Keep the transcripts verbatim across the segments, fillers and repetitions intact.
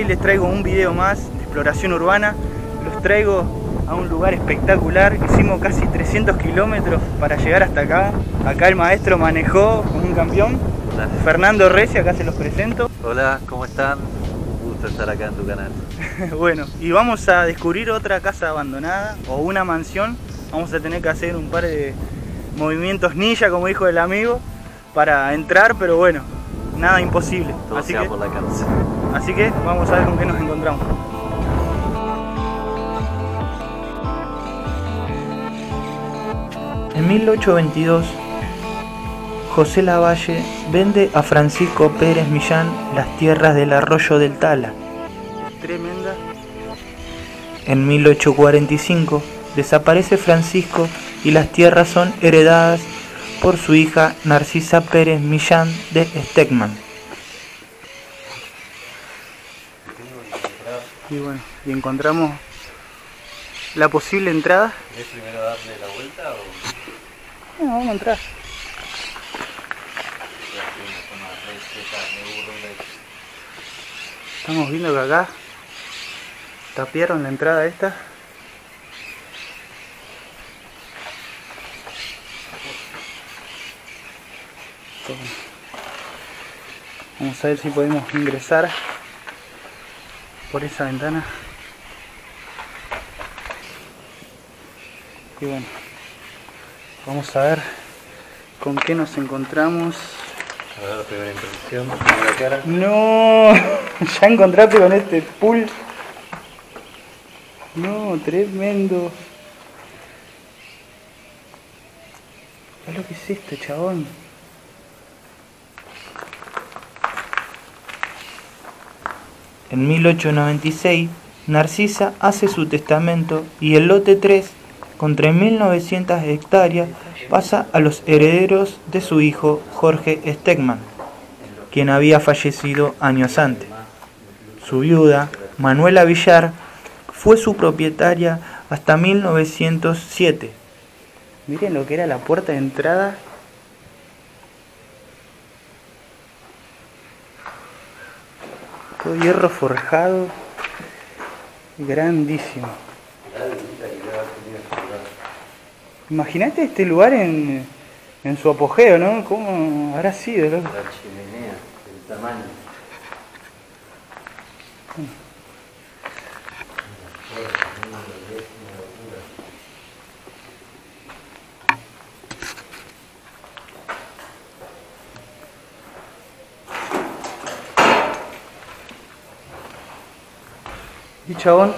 Hoy les traigo un video más de exploración urbana. Los traigo a un lugar espectacular. Hicimos casi trescientos kilómetros para llegar hasta acá. Acá el maestro manejó como un campeón. Hola. Fernando Ressia, acá se los presento. Hola, ¿cómo están? Un gusto estar acá en tu canal. Bueno, y vamos a descubrir otra casa abandonada o una mansión. Vamos a tener que hacer un par de movimientos ninja, como dijo el amigo, para entrar, pero bueno, nada imposible. Todo así sea que, por la casa. Así que vamos a ver con qué nos encontramos. En mil ochocientos veintidós, José Lavalle vende a Francisco Pérez Millán las tierras del arroyo del Tala. Tremenda. En mil ochocientos cuarenta y cinco, desaparece Francisco y las tierras son heredadas por su hija Narcisa Pérez Millán de Steckman. Y bueno, y encontramos la posible entrada. ¿Querés primero darle la vuelta o...? No, vamos a entrar. Estamos viendo que acá tapiaron la entrada esta. Vamos a ver si podemos ingresar por esa ventana. Y bueno, vamos a ver con qué nos encontramos. A ver, la primera impresión, la cara. No, ya encontraste con este pool. No, tremendo. ¿Qué es lo que es esto, chabón? En mil ochocientos noventa y seis, Narcisa hace su testamento y el lote tres, con tres mil novecientas hectáreas, pasa a los herederos de su hijo Jorge Stegman, quien había fallecido años antes. Su viuda, Manuela Villar, fue su propietaria hasta mil novecientos siete. Miren lo que era la puerta de entrada. Todo hierro forjado, grandísimo. Imagínate este lugar en, en su apogeo, ¿no? ¿Cómo habrá sido, loco? La chimenea, el tamaño. Chabón.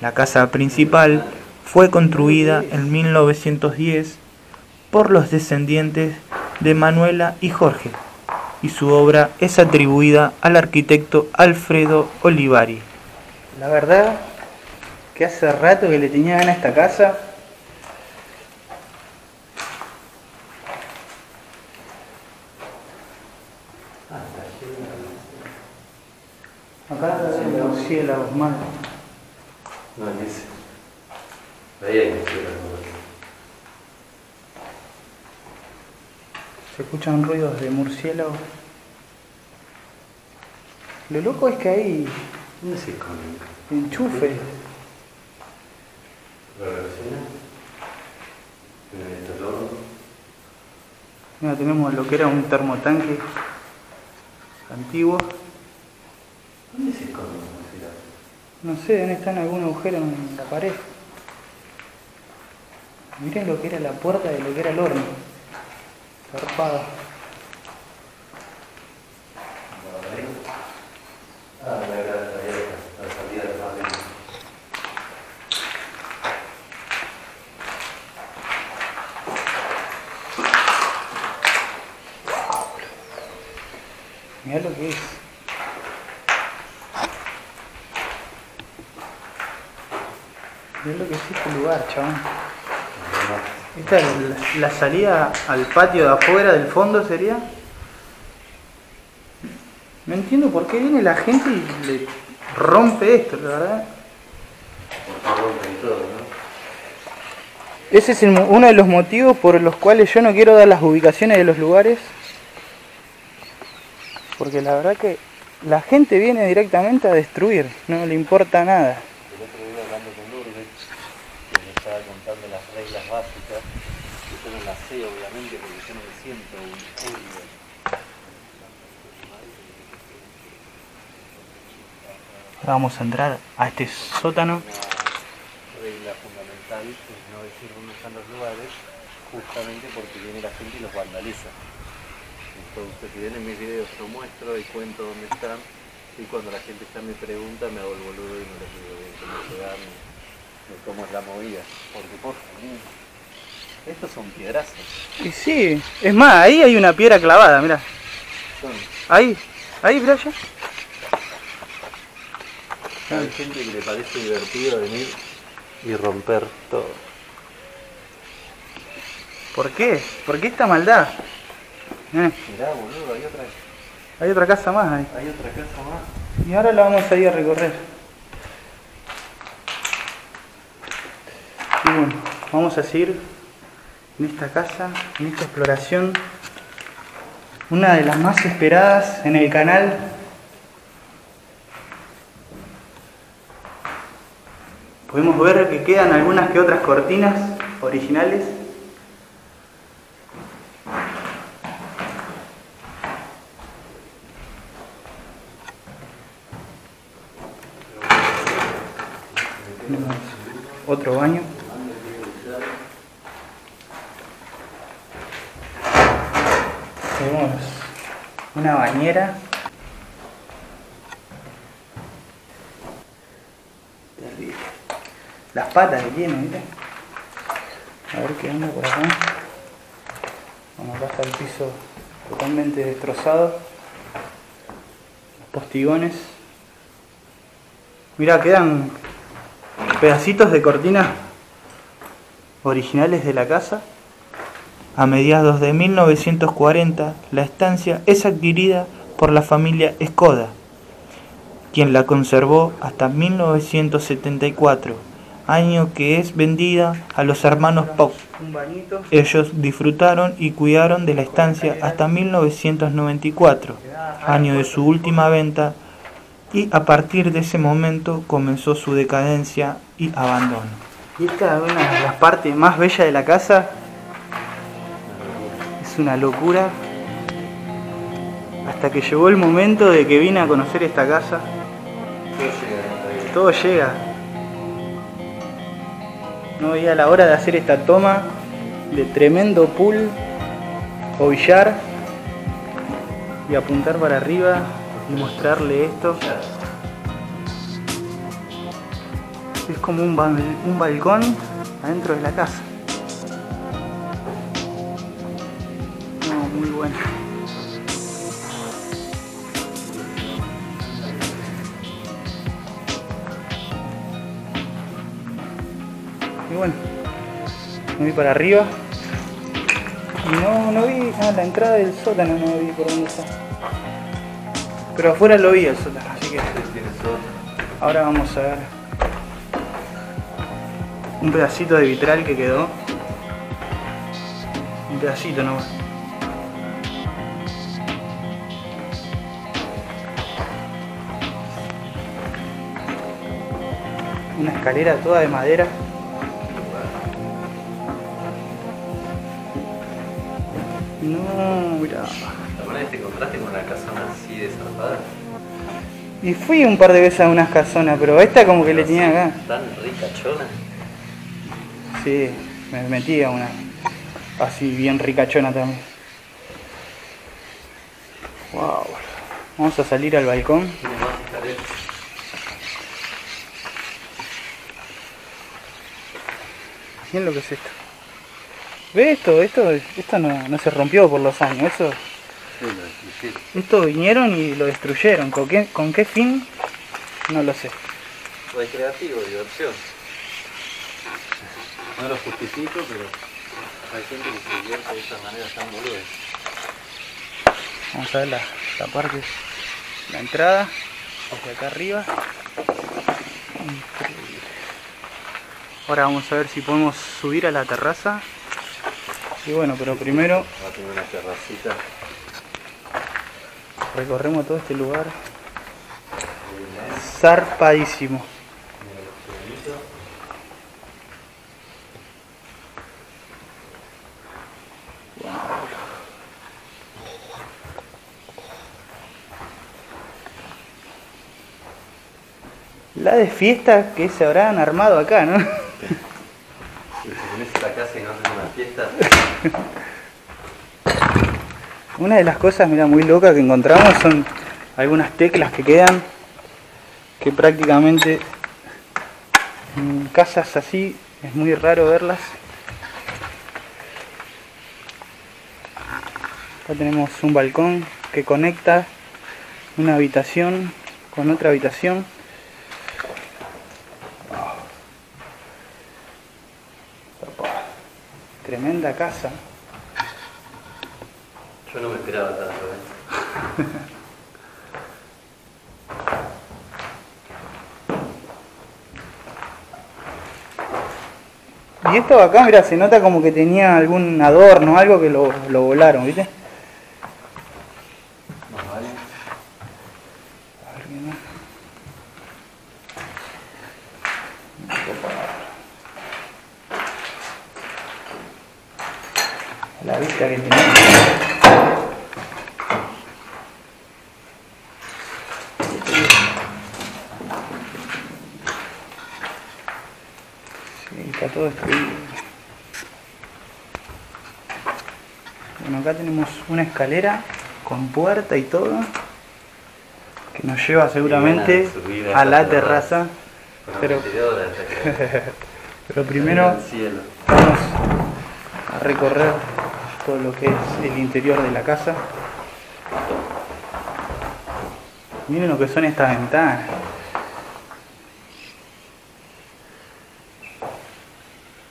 La casa principal fue construida en mil novecientos diez por los descendientes de Manuela y Jorge, y su obra es atribuida al arquitecto Alfredo Olivari. La verdad que hace rato que le tenía ganas a esta casa. Acá hay un murciélago más. No, en ese. Ahí hay murciélagos. Se escuchan ruidos de murciélagos. Lo loco es que hay... ¿Dónde se esconden? Enchufe. ¿Lo relacionas? ¿En el torno? Mira, tenemos lo que era un termotanque antiguo. ¿Dónde se esconde un murciélago? No sé, deben estar en algún agujero en la pared. Miren lo que era la puerta de lo que era el horno. Zarpado. Ah, la verdad, la salida de la pared. Mirá lo que es. Mirá lo que es este lugar, chabón. Esta es la, la salida al patio de afuera del fondo, ¿sería? No entiendo por qué viene la gente y le rompe esto, la verdad. Porque rompe y todo, ¿no? Ese es el, uno de los motivos por los cuales yo no quiero dar las ubicaciones de los lugares. Porque la verdad que la gente viene directamente a destruir, no le importa nada. El otro día hablando con Lourdes, que me estaba contando las reglas básicas, que yo no las sé obviamente porque yo no me siento un judío. Vamos a entrar a este sótano. Una regla fundamental es no decir dónde están los lugares, justamente porque viene la gente y los vandaliza. Entonces, si ven en mis videos, lo muestro y cuento dónde están, y cuando la gente está me pregunta, me hago el boludo y no les digo bien cómo llegar, ni, ni cómo es la movida. Porque, por favor, estos son piedrazos. Y sí, es más, ahí hay una piedra clavada, mirá. ¿Dónde? Ahí, ahí, mirá ya. Hay gente que le parece divertido venir y romper todo. ¿Por qué? ¿Por qué esta maldad? Eh. Mirá, boludo, hay otra... Hay otra casa más ahí. Hay otra casa más. Y ahora la vamos a ir a recorrer. Y bueno, vamos a seguir en esta casa, en esta exploración. Una de las más esperadas en el canal. Podemos ver que quedan algunas que otras cortinas originales. Otro baño. Tenemos una bañera. Las patas que tiene, mira. A ver qué anda por acá. Vamos, acá está el piso totalmente destrozado. Los postigones. Mirá, quedan pedacitos de cortinas originales de la casa. A mediados de mil novecientos cuarenta, la estancia es adquirida por la familia Escoda, quien la conservó hasta mil novecientos setenta y cuatro, año que es vendida a los hermanos Pop. Ellos disfrutaron y cuidaron de la estancia hasta mil novecientos noventa y cuatro, año de su última venta, y a partir de ese momento comenzó su decadencia y abandono. Y esta es una de las partes más bellas de la casa. Es una locura. Hasta que llegó el momento de que vine a conocer esta casa. Todo llega. Todo llega. No veía la hora de hacer esta toma de tremendo pool o billar y apuntar para arriba y mostrarle esto. Es como un, bal un balcón adentro de la casa. No, muy bueno. Y bueno, me vi para arriba y no, no vi ah, la entrada del sótano, no vi por dónde está. Pero afuera lo vi el sótano, así que ahora vamos a ver un pedacito de vitral que quedó. Un pedacito nomás. Una escalera toda de madera. No, mirá. ¿Te encontraste con una casona así de zarpada? Y fui un par de veces a unas casonas, pero esta como que pero le tenía acá. ¿Tan ricachona? Sí, me metí a una así bien ricachona también. Wow. Vamos a salir al balcón. Miren lo que es esto. ¿Ves esto? Esto, esto no, no se rompió por los años, eso... Esto vinieron y lo destruyeron. ¿Con qué, con qué fin? No lo sé. Recreativo, diversión. No lo justifico, pero hay gente que se divierte de estas maneras tan boludas. Vamos a ver la, la parte, la entrada, hacia acá arriba. Increíble. Ahora vamos a ver si podemos subir a la terraza. Y bueno, pero primero... Va a tener una terracita. Recorremos todo este lugar. zarpadísimo. La de fiesta que se habrán armado acá, ¿no? Si tenés esta casa y no haces una fiesta. Una de las cosas, mira, muy locas que encontramos son algunas teclas que quedan, que prácticamente en casas así es muy raro verlas. Acá tenemos un balcón que conecta una habitación con otra habitación. Tremenda casa. Yo no me esperaba tanto, ¿eh? Y esto acá, mira, se nota como que tenía algún adorno, algo que lo, lo volaron, ¿viste? Más vale. A ver qué más. La vista que tenía. Sí, está todo destruido. Bueno, acá tenemos una escalera con puerta y todo que nos lleva seguramente a la terraza. Pero, pero primero vamos a recorrer todo lo que es el interior de la casa. Miren lo que son estas ventanas.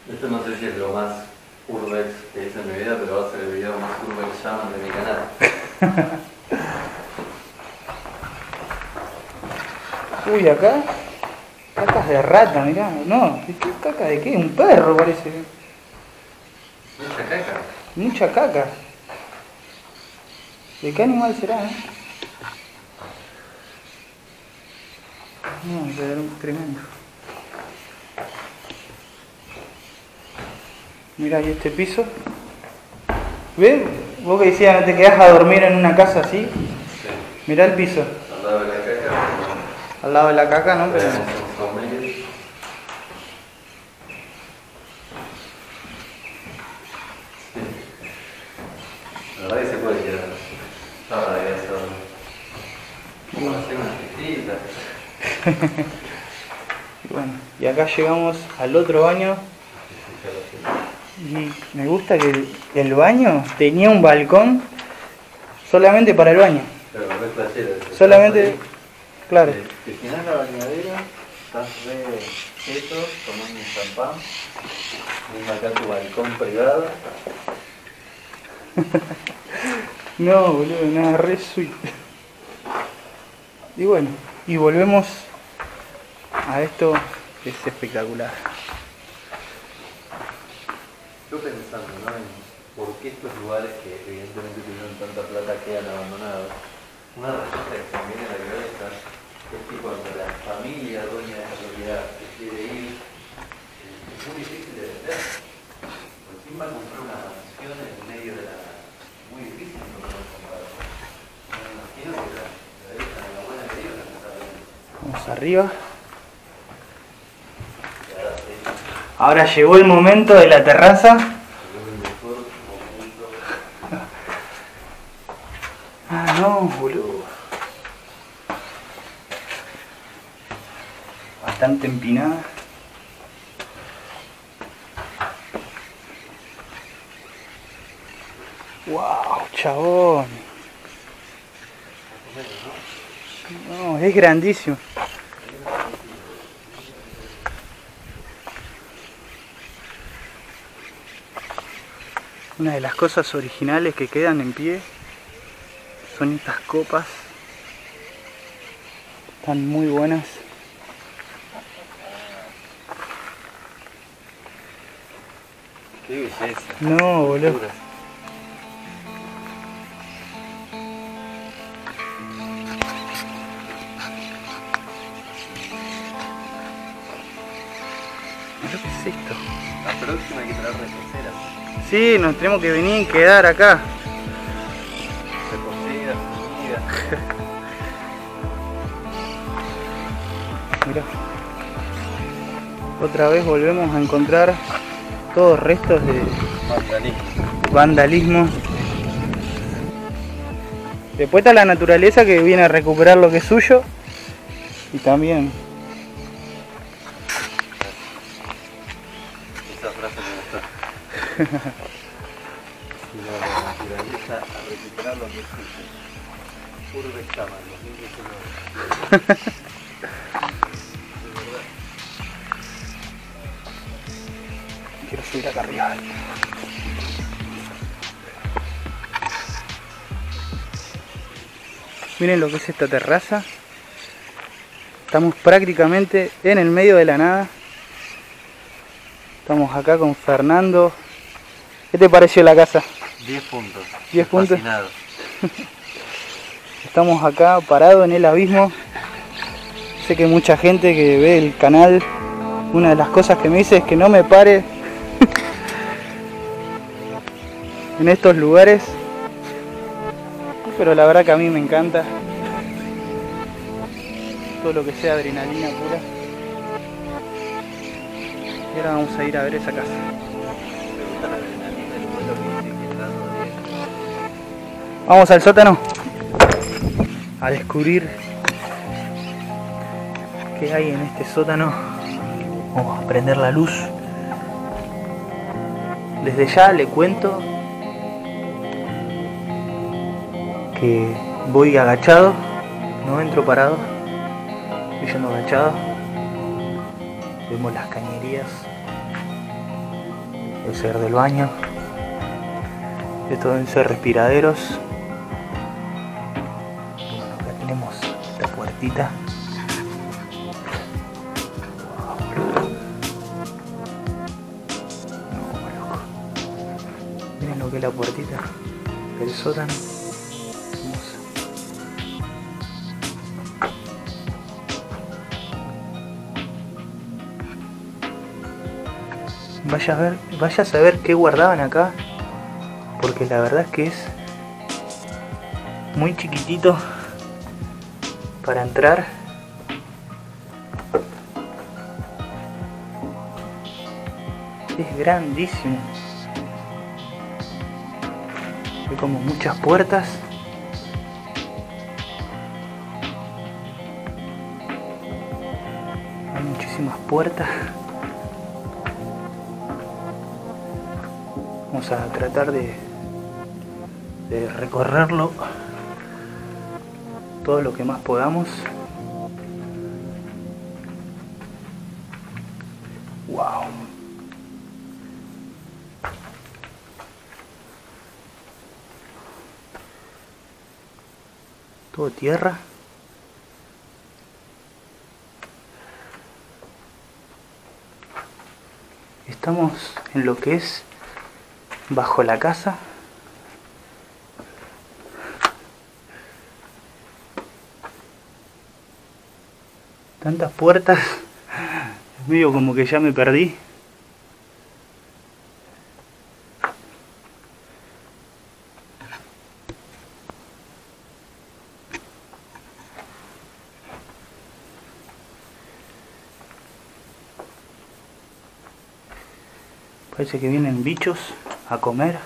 Esto no sé si es lo más urbex que hice en mi vida, pero va a ser el video más urbex llaman de mi canal. Uy, acá cacas de rata, mirá. No, ¿qué caca de qué? Un perro parece. Mucha caca. Mucha caca. ¿De qué animal será, eh? No, será tremendo. Mirá ahí este piso. ¿Ves? Vos que decías no te quedás a dormir en una casa así. Sí. Mirá el piso. Al lado de la caca. Al lado de la caca, ¿no? Pero... Y bueno, y acá llegamos al otro baño. Y me gusta que el, el baño tenía un balcón solamente para el baño. Pero no es placero, es solamente, ahí, claro. Te llenás la bañadera, estás re hecho, tomás un champán, ves acá tu balcón privado. No, boludo, nada, re sweet. Y bueno, y volvemos a esto que es espectacular. Yo pensando, ¿no?, en por qué estos lugares que evidentemente tuvieron tanta plata quedan abandonados. Una razón que también en la cabeza es que cuando la familia dueña de la propiedad decide ir, es muy difícil de vender. Por fin va a comprar una mansión en medio de la... muy difícil de comprar. Me imagino que la... Vamos arriba. Ahora llegó el momento de la terraza. Ah, no, boludo. Bastante empinada. Wow, chabón. No, es grandísimo. Una de las cosas originales que quedan en pie son estas copas. Están muy buenas. Qué belleza. No, boludo. ¿Qué es esto? La próxima hay que traer reposera. Sí, nos tenemos que venir y quedar acá. Reposera, comida. Mirá. Otra vez volvemos a encontrar todos restos de vandalismo. vandalismo. Después está la naturaleza que viene a recuperar lo que es suyo. Y también... Esa frase me gustó. La naturaleza a recuperar lo que es suyo. Urbe Escaman, dos mil diecinueve. Quiero subir acá arriba. Miren lo que es esta terraza. Estamos prácticamente en el medio de la nada. Estamos acá con Fernando. ¿Qué te pareció la casa? diez puntos. diez puntos. Fascinado. Estamos acá parados en el abismo. Sé que mucha gente que ve el canal, una de las cosas que me dice es que no me pare en estos lugares, pero la verdad que a mí me encanta todo lo que sea adrenalina pura. Y ahora vamos a ir a ver esa casa. Vamos al sótano a descubrir qué hay en este sótano. Vamos a prender la luz. Desde ya le cuento que voy agachado, no entro parado, voy yendo agachado. Vemos las cañerías, el ser del baño, estos deben ser respiraderos. Bueno, acá tenemos esta puertita. No, loco. Miren lo que es la puertita del sótano. Vaya a ver, vaya a saber qué guardaban acá, porque la verdad es que es muy chiquitito para entrar. Es grandísimo. Hay como muchas puertas. Hay muchísimas puertas. Vamos a tratar de, de recorrerlo todo lo que más podamos. Wow. Todo tierra. Estamos en lo que es bajo la casa. Tantas puertas, es medio como que ya me perdí. Parece que vienen bichos a comer.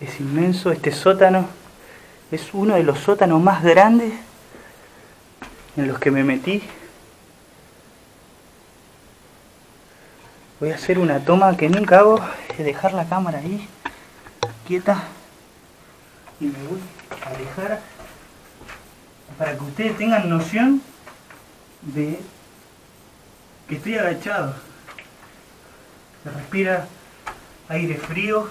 Es inmenso este sótano, es uno de los sótanos más grandes en los que me metí. Voy a hacer una toma que nunca hago, es dejar la cámara ahí, quieta, y me voy a alejar para que ustedes tengan noción de que estoy agachado. Se respira aire frío.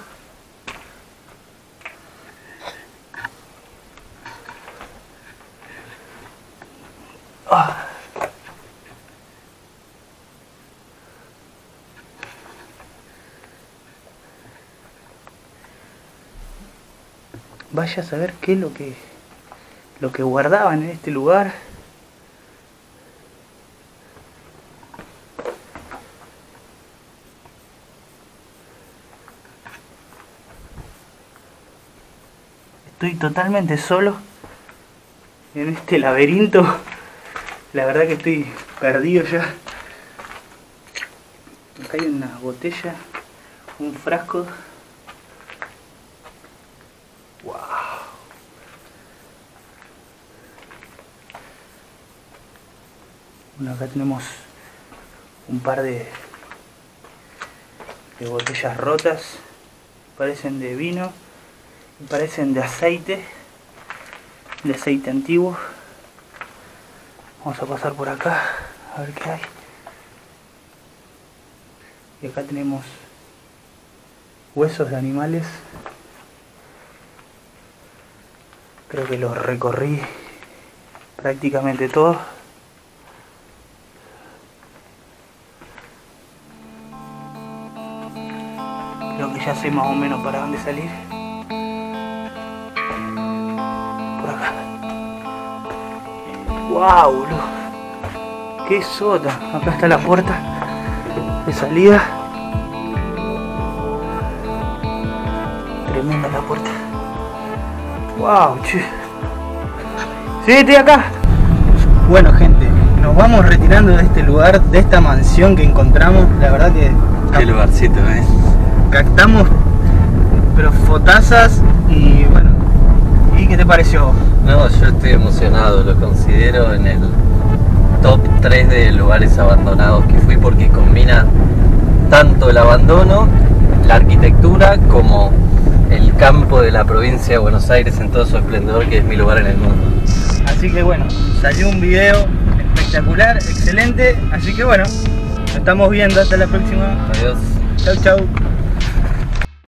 Vaya a saber qué es lo que, lo que guardaban en este lugar. Estoy totalmente solo en este laberinto. La verdad que estoy perdido ya. Acá hay una botella, un frasco. ¡Wow! Bueno, acá tenemos un par de, de botellas rotas. Parecen de vino. Parecen de aceite. De aceite antiguo. Vamos a pasar por acá, a ver qué hay. Y acá tenemos huesos de animales. Creo que los recorrí prácticamente todos. Creo que ya sé más o menos para dónde salir. Por acá. ¡Wow, boludo! ¡Qué sota! Acá está la puerta de salida. Tremenda la puerta. ¡Wow, che! ¡Sí, estoy acá! Bueno, gente, nos vamos retirando de este lugar, de esta mansión que encontramos. La verdad que... ¡Qué lugarcito, eh! Captamos, pero fotazas y bueno. ¿Y qué te pareció? No, yo estoy emocionado, lo considero en el top tres de lugares abandonados que fui porque combina tanto el abandono, la arquitectura, como el campo de la provincia de Buenos Aires en todo su esplendor, que es mi lugar en el mundo. Así que bueno, salió un video espectacular, excelente, así que bueno, nos estamos viendo, hasta la próxima. Adiós. Chau, chau.